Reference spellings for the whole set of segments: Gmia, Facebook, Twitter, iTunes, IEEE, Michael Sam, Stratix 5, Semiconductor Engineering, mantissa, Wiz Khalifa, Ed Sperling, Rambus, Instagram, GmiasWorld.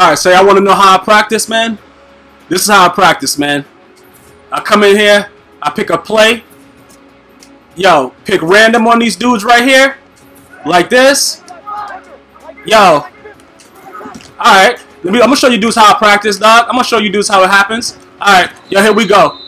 Alright, so y'all want to know how I practice, man? This is how I practice, man. I come in here, I pick a play. Yo, pick random on these dudes right here. Like this. Yo. Alright. I'm going to show you dudes how I practice, dog. I'm going to show you dudes how it happens. Alright. Yo, here we go.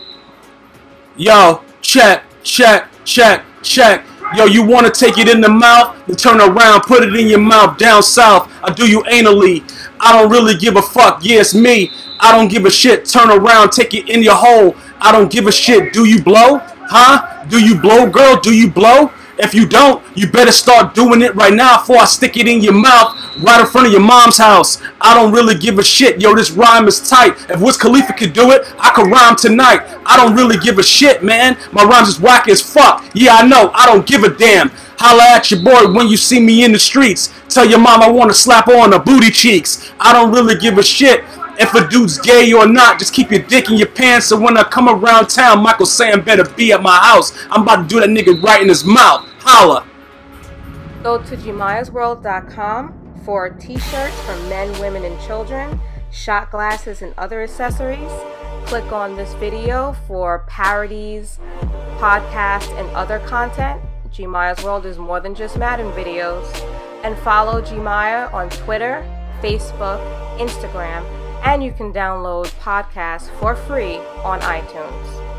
Yo. Check, check, check, check. Yo, you want to take it in the mouth, then turn around, put it in your mouth, down south. I do you anally. I don't really give a fuck. Yeah, it's me. I don't give a shit. Turn around, take it in your hole. I don't give a shit. Do you blow? Huh? Do you blow, girl? Do you blow? If you don't, you better start doing it right now before I stick it in your mouth right in front of your mom's house. I don't really give a shit. Yo, this rhyme is tight. If Wiz Khalifa could do it, I could rhyme tonight. I don't really give a shit, man. My rhymes is whack as fuck. Yeah, I know. I don't give a damn. Holla at your boy when you see me in the streets. Tell your mom I want to slap her on her booty cheeks. I don't really give a shit. If a dude's gay or not, just keep your dick in your pants. So when I come around town, Michael Sam better be at my house. I'm about to do that nigga right in his mouth. Holla. Go to GmiasWorld.com for t-shirts for men, women, and children, shot glasses, and other accessories. Click on this video for parodies, podcasts, and other content. GmiasWorld is more than just Madden videos. And follow Gmia on Twitter, Facebook, Instagram, and you can download podcasts for free on iTunes.